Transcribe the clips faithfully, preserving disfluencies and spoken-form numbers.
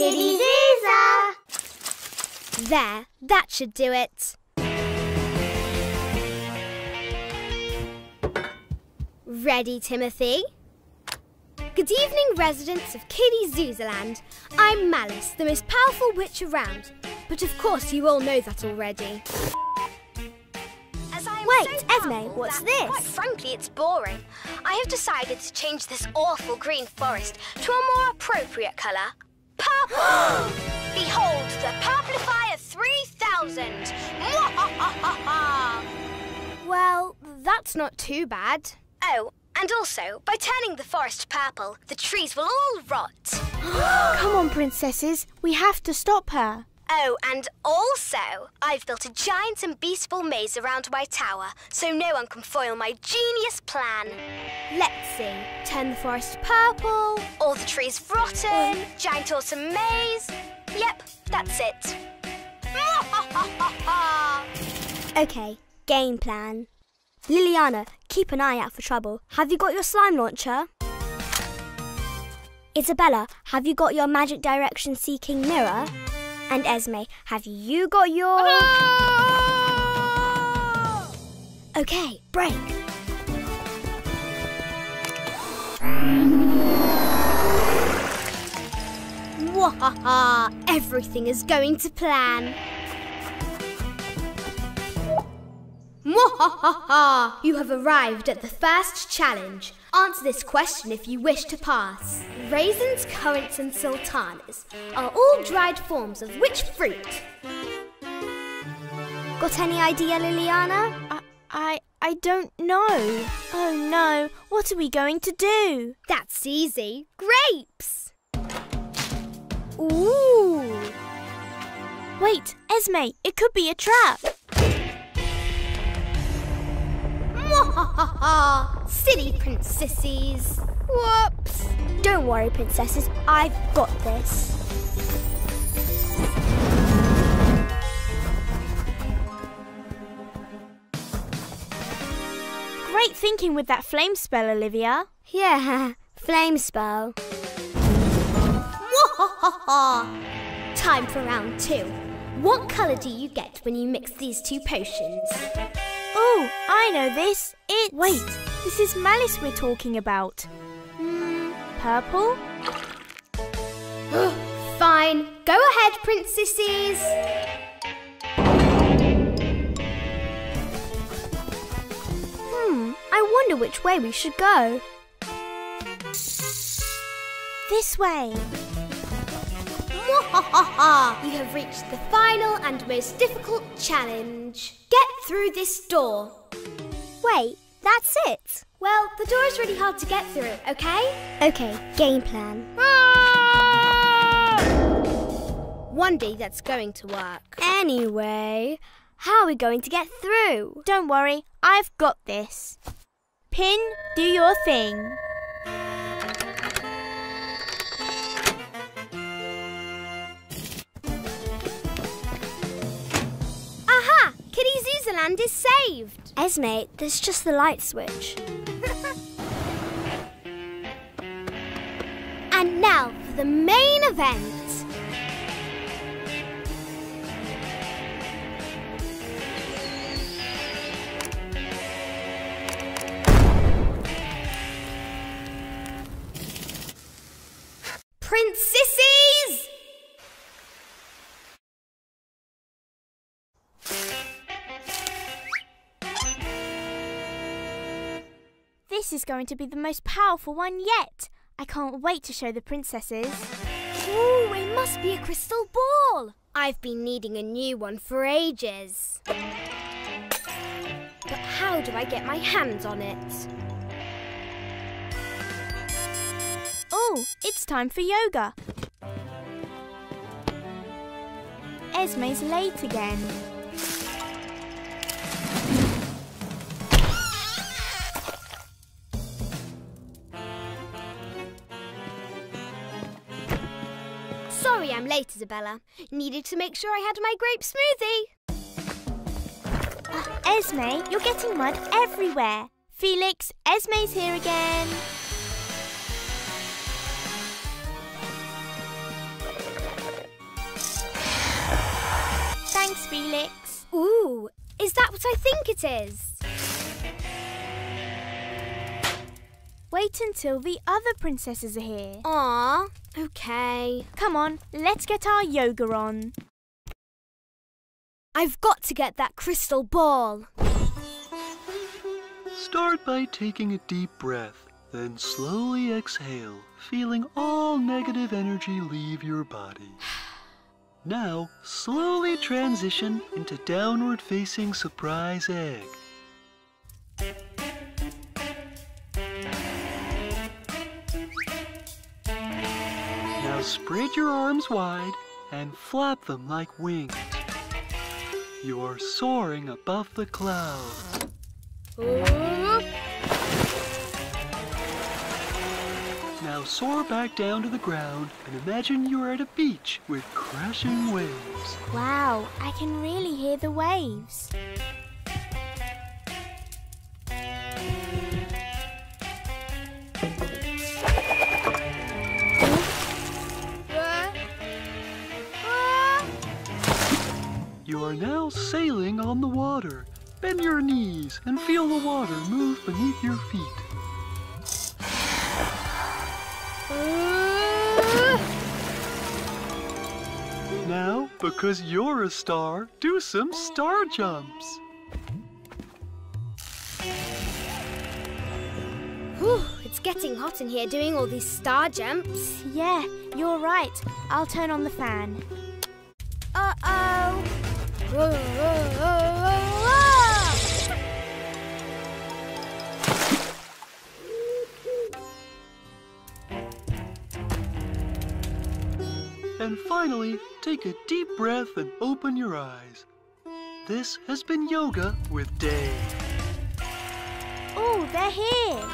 Kiddyzuzaa! There, that should do it. Ready, Timothy? Good evening, residents of Kiddyzuzaaland. I'm Malice, the most powerful witch around. But of course you all know that already. As I Wait, so Esme, what's that, this? Quite frankly, it's boring. I have decided to change this awful green forest to a more appropriate colour. Purple! Behold the Purplifier three thousand! Well, that's not too bad. Oh, and also, by turning the forest purple, the trees will all rot. Come on, princesses. We have to stop her. Oh, and also, I've built a giant and beastful maze around my tower, so no one can foil my genius plan. Let's see. Turn the forest purple. All the trees rotten. Mm. Giant autumn maze. Yep, that's it. Okay, game plan. Liliana, keep an eye out for trouble. Have you got your slime launcher? Isabella, have you got your magic direction-seeking mirror? And Esme, have you got your... Ah! Okay, break. Wahaha! Everything is going to plan. Mwahaha! You have arrived at the first challenge. Answer this question if you wish to pass. Raisins, currants and sultanas are all dried forms of which fruit? Got any idea, Liliana? I, I, I don't know. Oh no, what are we going to do? That's easy. Grapes! Ooh! Wait, Esme, it could be a trap. Silly princesses. Whoops. Don't worry, princesses. I've got this. Great thinking with that flame spell, Olivia. Yeah, flame spell. Time for round two. What colour do you get when you mix these two potions? Oh, I know this. It's... Wait, this is Malice we're talking about. Mm, purple? Fine. Go ahead, princesses. Hmm, I wonder which way we should go. This way. You have reached the final and most difficult challenge. Get through this door. Wait, that's it? Well, the door is really hard to get through, okay? Okay, game plan. Ah! One day that's going to work. Anyway, how are we going to get through? Don't worry, I've got this. Pin, do your thing. Kiddyzuzaaland is saved. Esme, there's just the light switch. And now for the main event. Princesses! This is going to be the most powerful one yet. I can't wait to show the princesses. Ooh, it must be a crystal ball. I've been needing a new one for ages. But how do I get my hands on it? Oh, it's time for yoga. Esme's late again. Sorry I'm late, Isabella. Needed to make sure I had my grape smoothie. Uh, Esme, you're getting mud everywhere. Felix, Esme's here again. Felix. Ooh, is that what I think it is? Wait until the other princesses are here. Aw, okay. Come on, let's get our yoga on. I've got to get that crystal ball. Start by taking a deep breath, then slowly exhale, feeling all negative energy leave your body. Now, slowly transition into downward facing surprise egg. Now spread your arms wide and flap them like wings. You are soaring above the clouds. Ooh. Now soar back down to the ground and imagine you're at a beach with crashing waves. Wow, I can really hear the waves. You are now sailing on the water. Bend your knees and feel the water move beneath your feet. Now, because you're a star, do some star jumps. Whew, it's getting hot in here doing all these star jumps. Yeah, you're right. I'll turn on the fan. Uh-oh. Whoa, whoa, whoa, whoa. And finally, take a deep breath and open your eyes. This has been Yoga with Dave. Oh, they're here.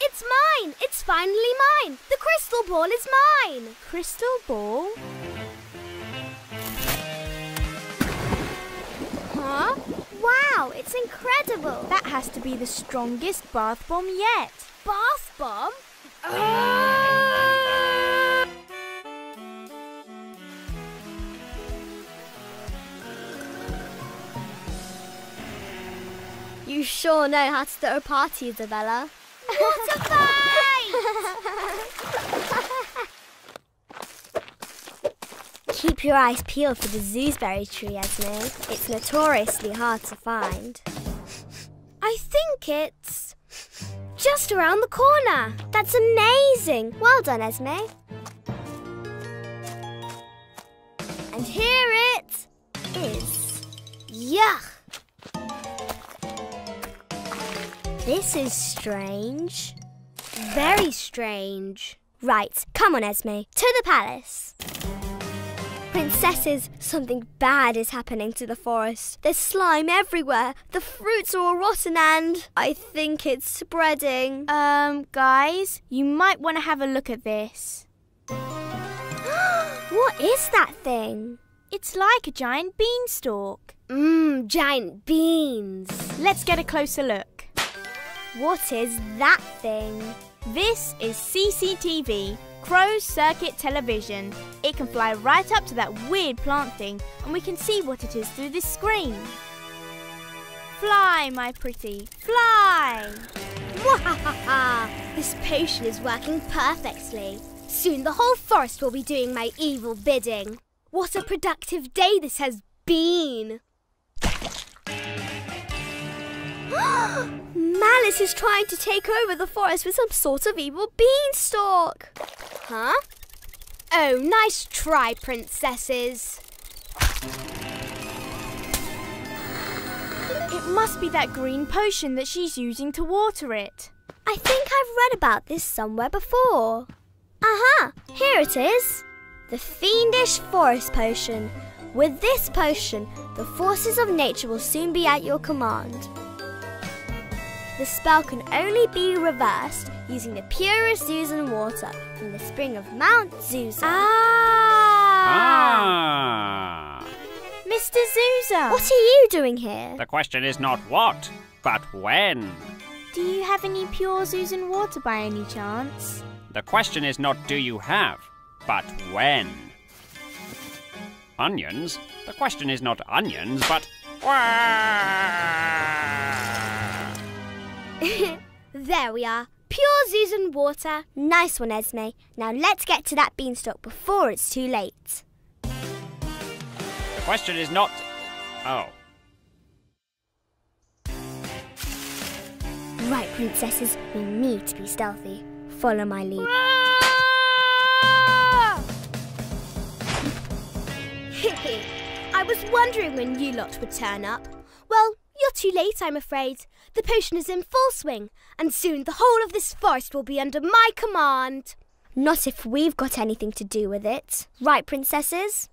It's mine! It's finally mine! The crystal ball is mine! Crystal ball? Huh? Wow, it's incredible! That has to be the strongest bath bomb yet. Bath bomb? Uh... You sure know how to throw a party, Isabella. What a fight! Keep your eyes peeled for the zooseberry tree, Esme. It's notoriously hard to find. I think it's just around the corner. That's amazing. Well done, Esme. And here it is. Yuck! This is strange. Very strange. Right, come on, Esme, to the palace. Princesses, something bad is happening to the forest. There's slime everywhere. The fruits are all rotten and I think it's spreading. Um, guys, you might want to have a look at this. What is that thing? It's like a giant beanstalk. Mmm, giant beans. Let's get a closer look. What is that thing? This is C C T V, Closed Circuit Television. It can fly right up to that weird plant thing and we can see what it is through this screen. Fly, my pretty, fly! This potion is working perfectly. Soon the whole forest will be doing my evil bidding. What a productive day this has been! Malice is trying to take over the forest with some sort of evil beanstalk. Huh? Oh, nice try, princesses. It must be that green potion that she's using to water it. I think I've read about this somewhere before. Aha, here it is. The fiendish forest potion. With this potion, the forces of nature will soon be at your command. The spell can only be reversed using the purest Zuzan water from the spring of Mount Zuzan. Ah! Ah! Mister Zuzan, what are you doing here? The question is not what, but when. Do you have any pure Zuzan water by any chance? The question is not do you have, but when. Onions? The question is not onions, but... There we are. Pure Zuzan water. Nice one, Esme. Now let's get to that beanstalk before it's too late. The question is not... Oh. Right, princesses, we need to be stealthy. Follow my lead. I was wondering when you lot would turn up. Well, you're too late, I'm afraid. The potion is in full swing, and soon the whole of this forest will be under my command. Not if we've got anything to do with it. Right, princesses?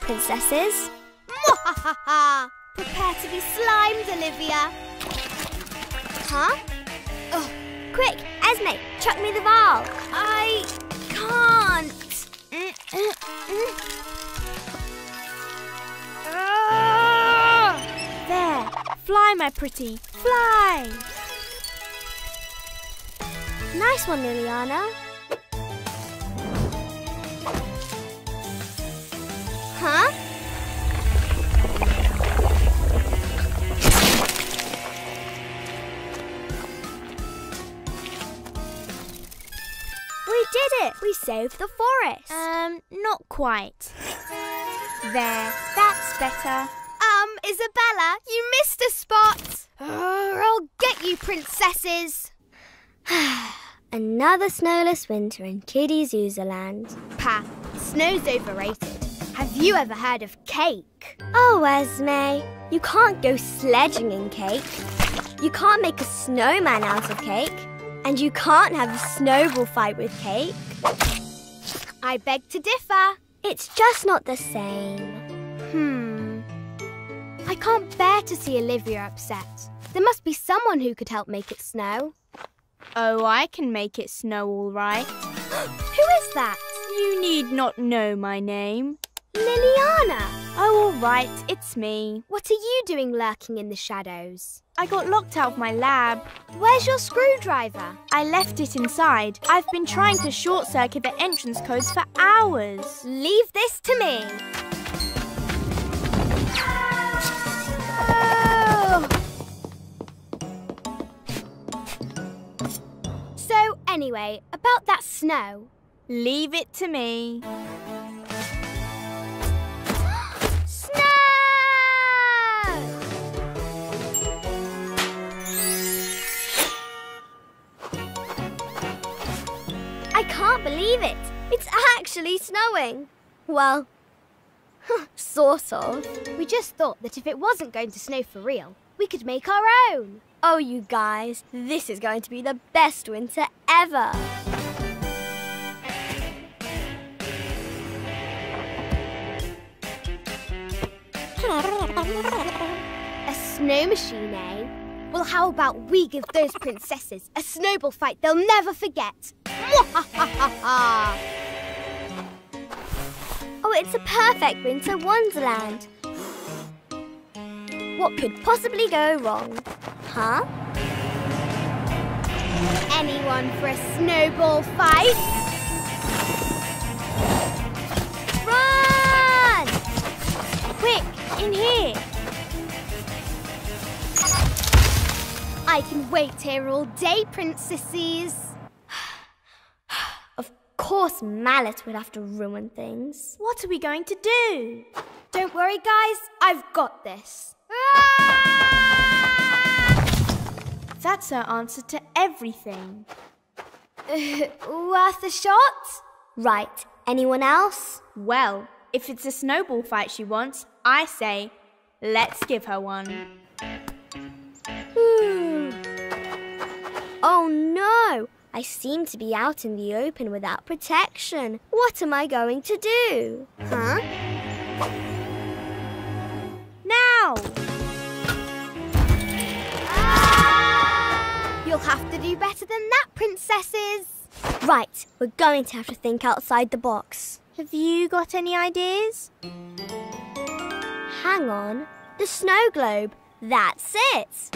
Princesses? Mwahaha! Prepare to be slimed, Olivia. Huh? Oh, quick, Esme, chuck me the vial. I can't. There, fly, my pretty, fly. Nice one, Liliana. Huh? We did it! We saved the forest. Um, not quite. There, that's better. Um, Isabella, you missed a spot. Oh, I'll get you, princesses. Another snowless winter in Kiddyzuzaa land. Pa, snow's overrated. Have you ever heard of cake? Oh, Esme, you can't go sledging in cake. You can't make a snowman out of cake. And you can't have a snowball fight with cake. I beg to differ. It's just not the same. Hmm. I can't bear to see Olivia upset. There must be someone who could help make it snow. Oh, I can make it snow all right. Who is that? You need not know my name. Liliana! Oh, all right, it's me. What are you doing lurking in the shadows? I got locked out of my lab. Where's your screwdriver? I left it inside. I've been trying to short-circuit the entrance codes for hours. Leave this to me. Oh. So, anyway, about that snow. Leave it to me. I can't believe it. It's actually snowing. Well, sort of. We just thought that if it wasn't going to snow for real, we could make our own. Oh, you guys, this is going to be the best winter ever. A snow machine, eh? Well, how about we give those princesses a snowball fight they'll never forget? Oh, it's a perfect winter wonderland. What could possibly go wrong? Huh? Anyone for a snowball fight? Run! Quick, in here. I can wait here all day, princesses. Of course, Malice would have to ruin things. What are we going to do? Don't worry, guys. I've got this. That's our answer to everything. Worth a shot? Right. Anyone else? Well, if it's a snowball fight she wants, I say, let's give her one. Hmm. Oh, no. I seem to be out in the open without protection. What am I going to do? Huh? Now! Ah! You'll have to do better than that, princesses. Right, we're going to have to think outside the box. Have you got any ideas? Hang on, the snow globe, that's it!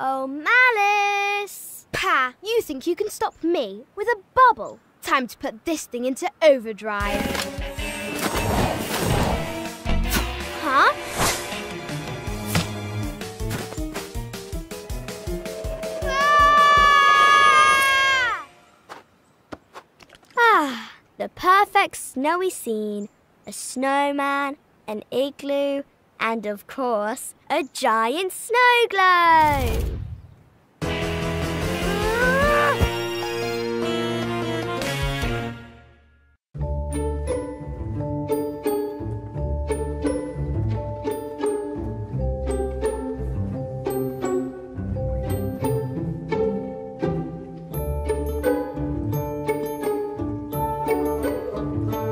Oh, Malice! Pa, you think you can stop me with a bubble? Time to put this thing into overdrive. Huh? Ah! ah, the perfect snowy scene. A snowman, an igloo, and of course, a giant snow globe.